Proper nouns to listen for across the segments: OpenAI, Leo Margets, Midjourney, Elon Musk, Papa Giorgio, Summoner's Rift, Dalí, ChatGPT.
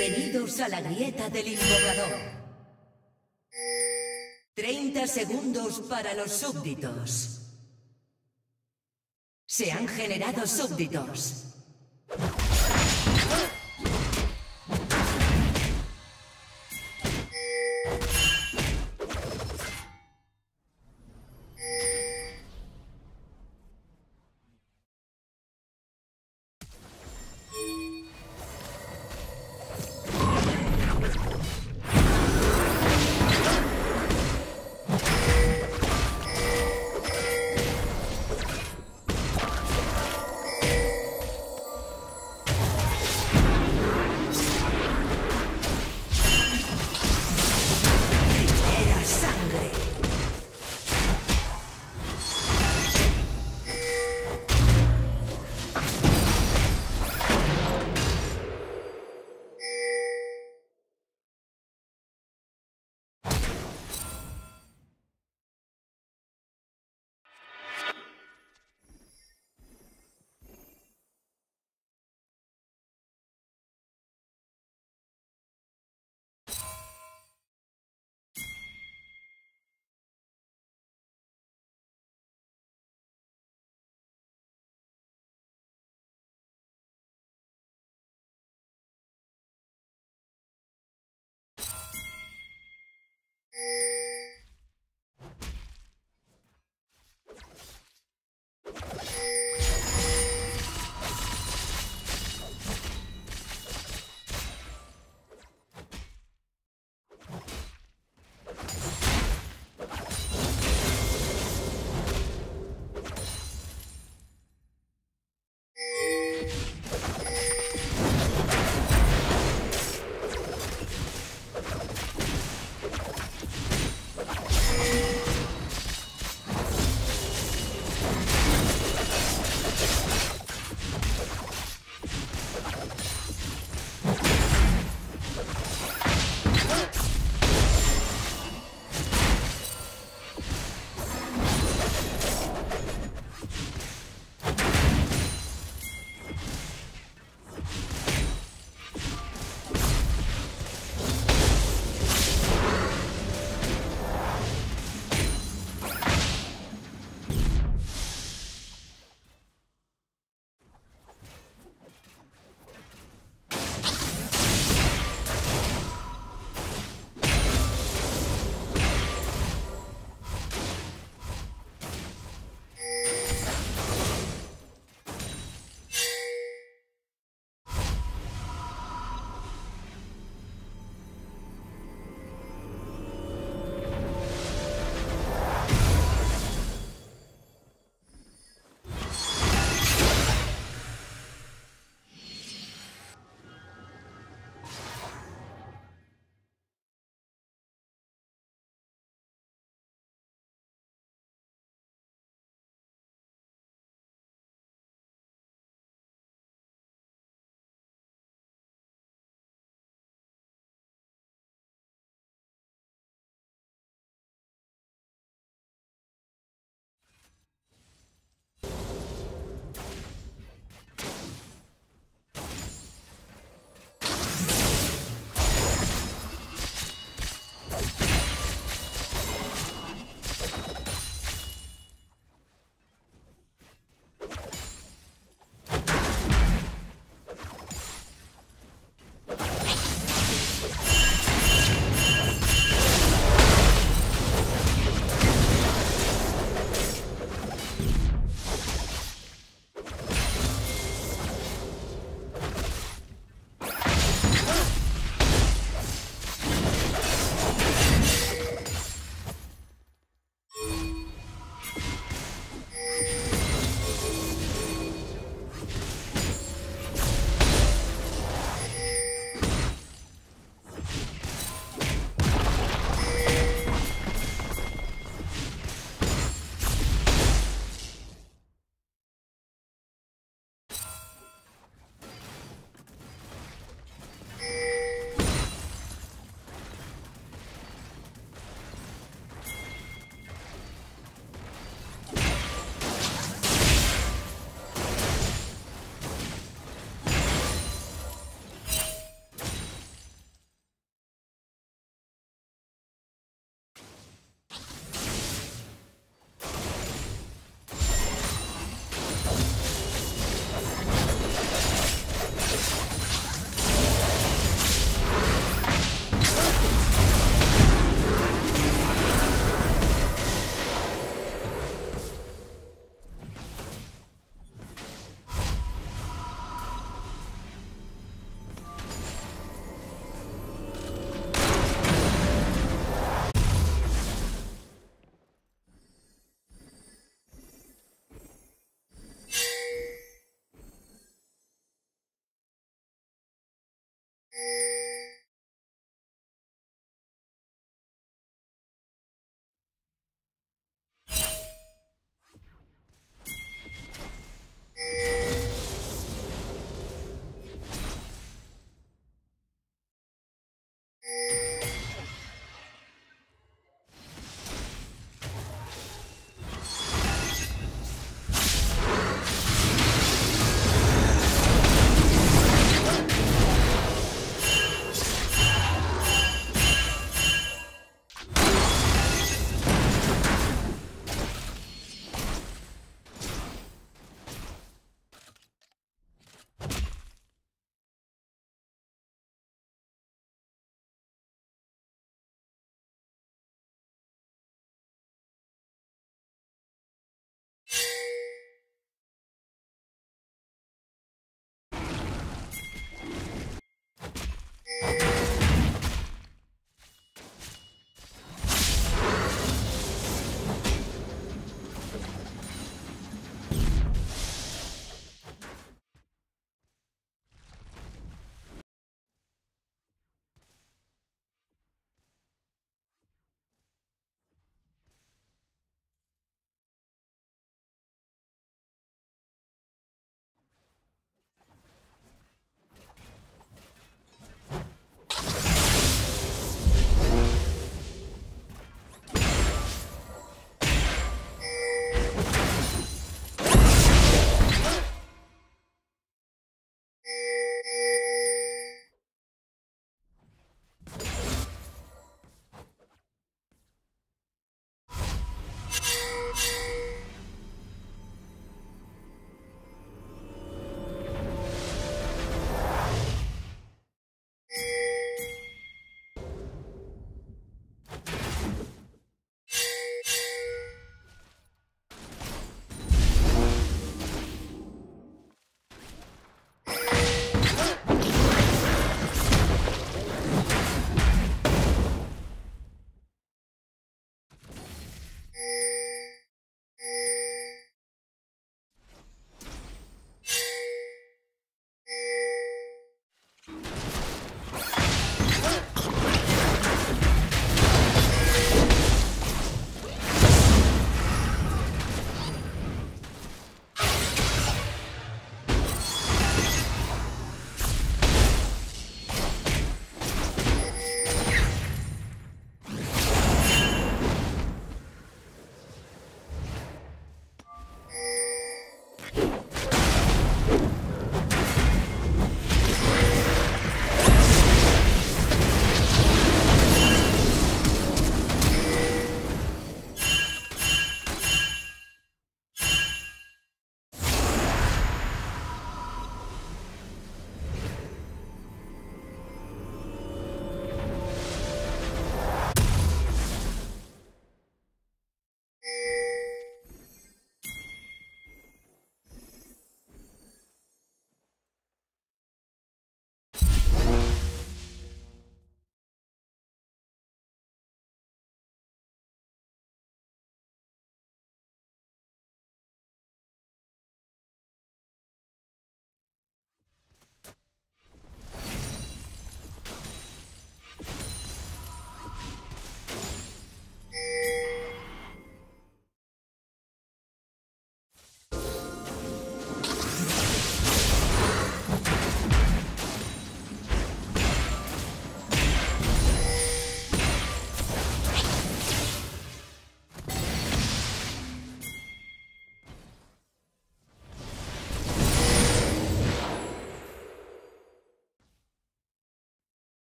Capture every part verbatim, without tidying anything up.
Bienvenidos a la grieta del invocador. treinta segundos para los súbditos. Se han generado súbditos.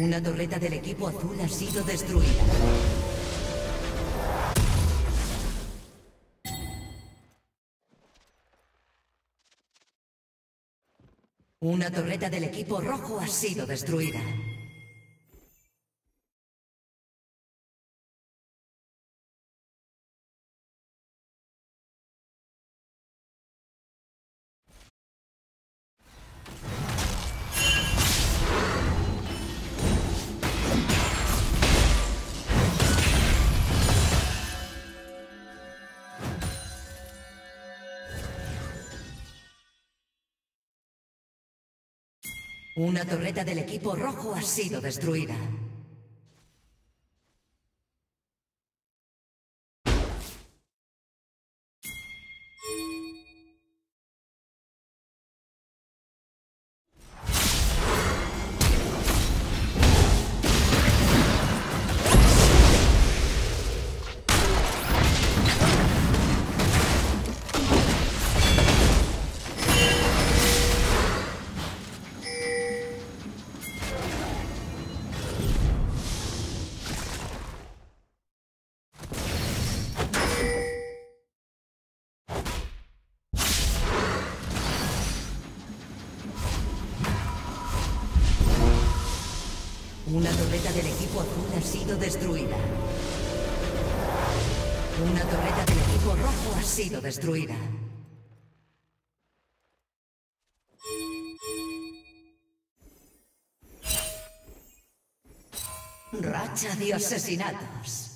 Una torreta del equipo azul ha sido destruida. Una torreta del equipo rojo ha sido destruida. Una torreta del equipo rojo ha sido destruida. Una torreta del equipo azul ha sido destruida. Una torreta del equipo rojo ha sido destruida. Racha de asesinatos.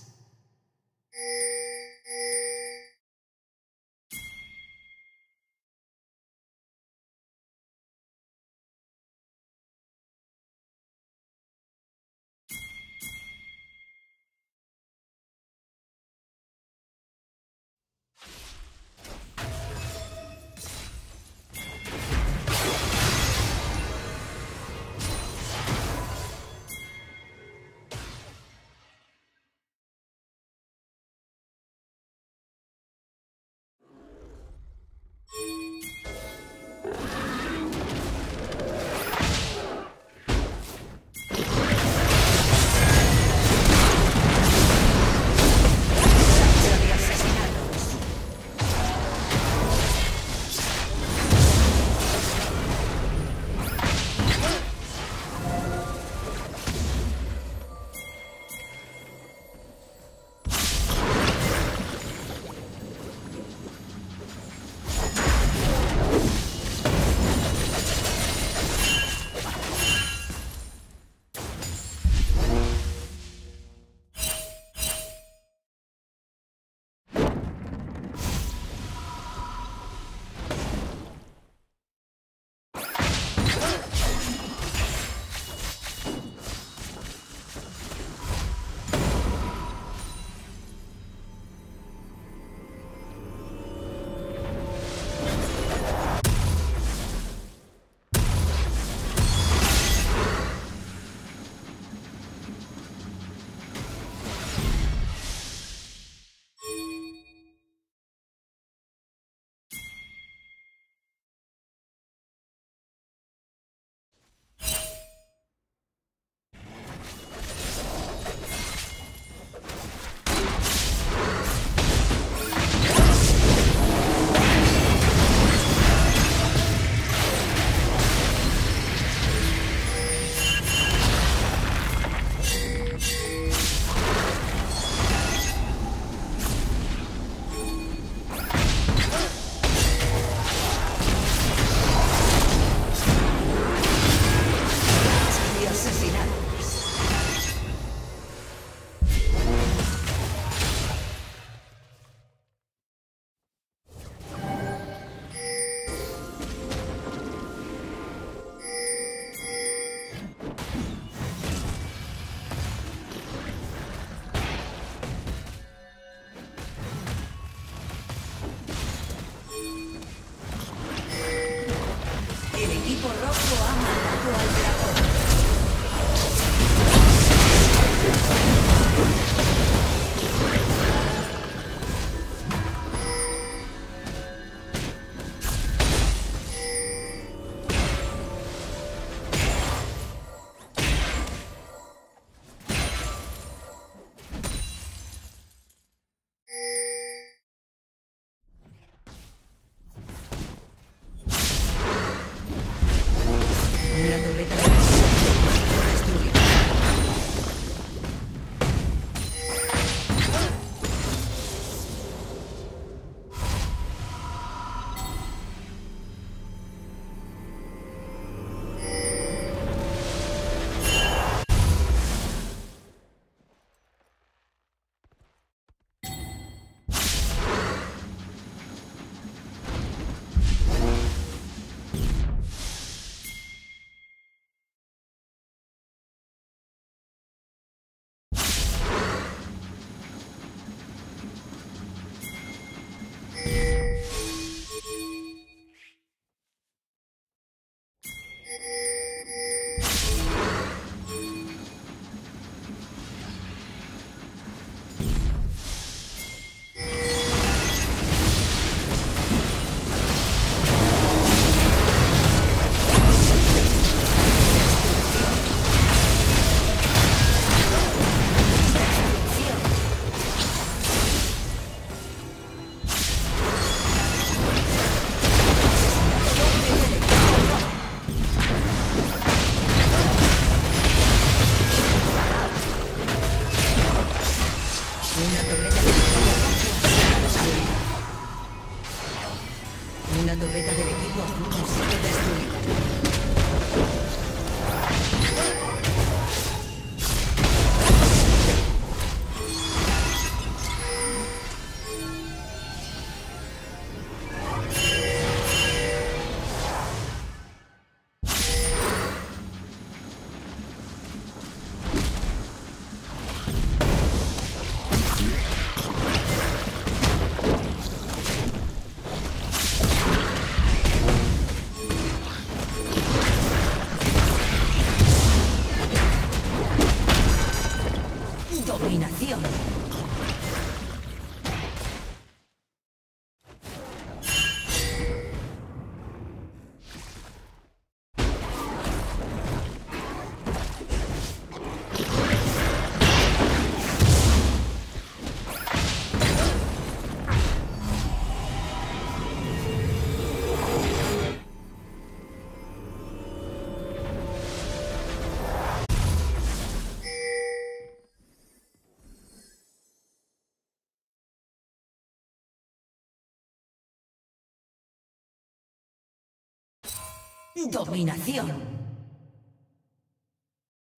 Dominación.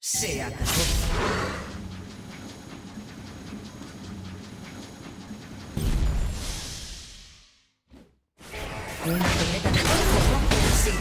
Se acabó. Un planeta de cuerpo blanco ha sido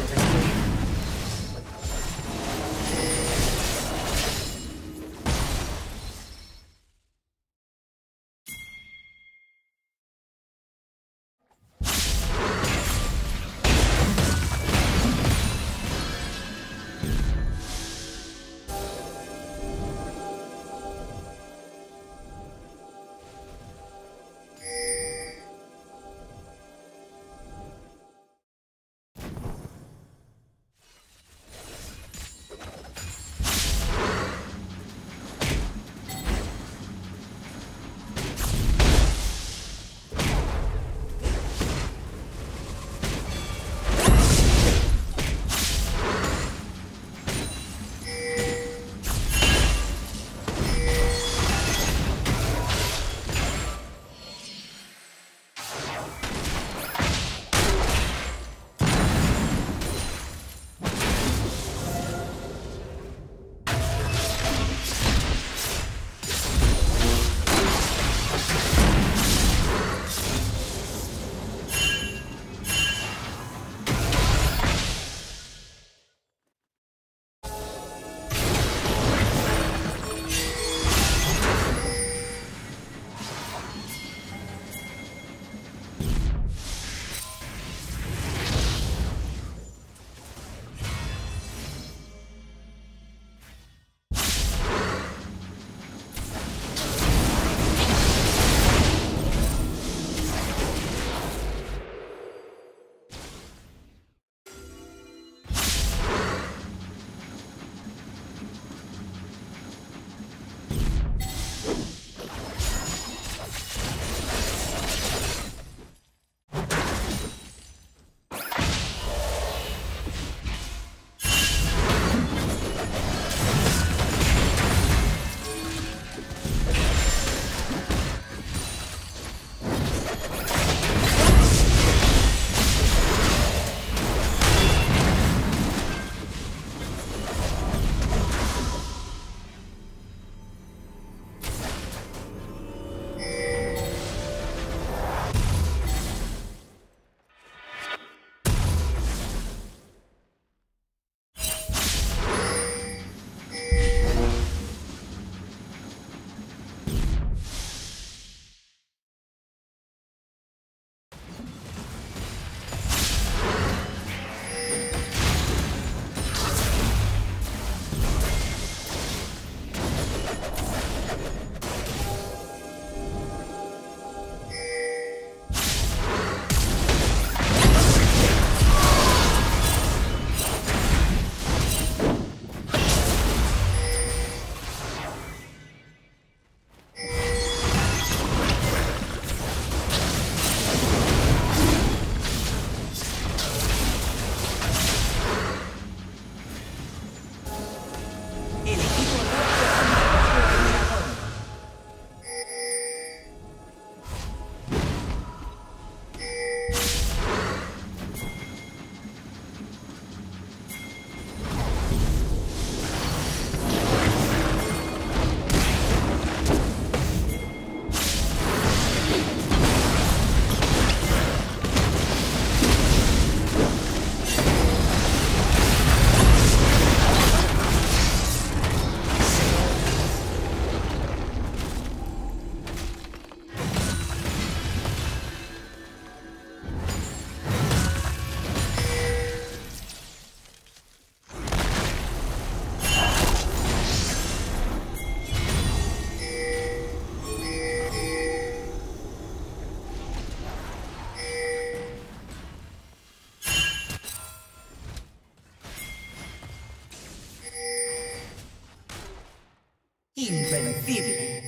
invencible.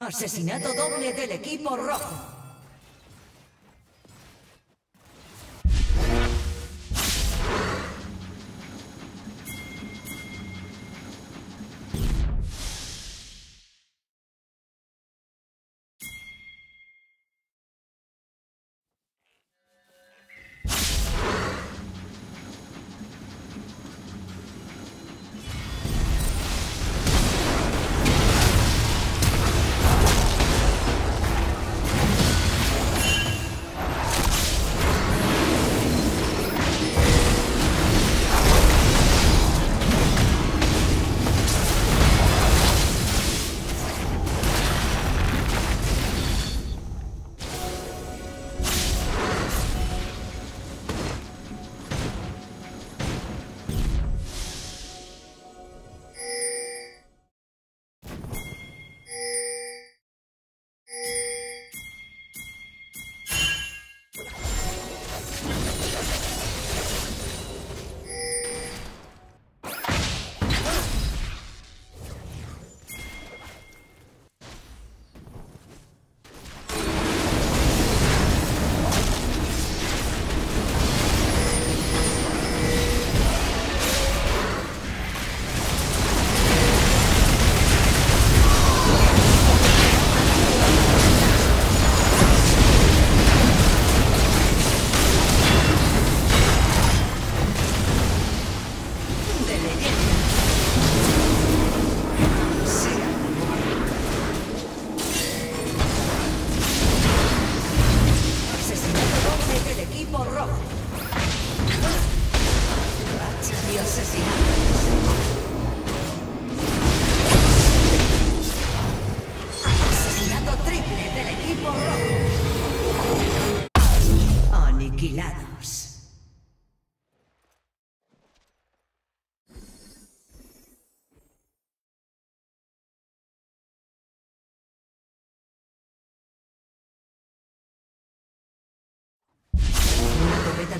Asesinato doble del equipo rojo.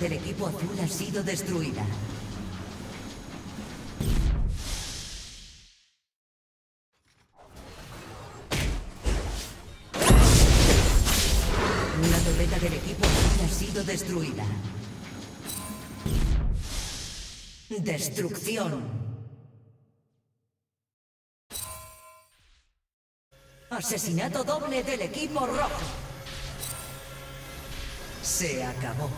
Del equipo azul ha sido destruida. Una torreta del equipo azul ha sido destruida. Destrucción. Asesinato doble del equipo rojo. Se acabó.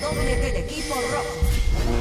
Doble del equipo rojo.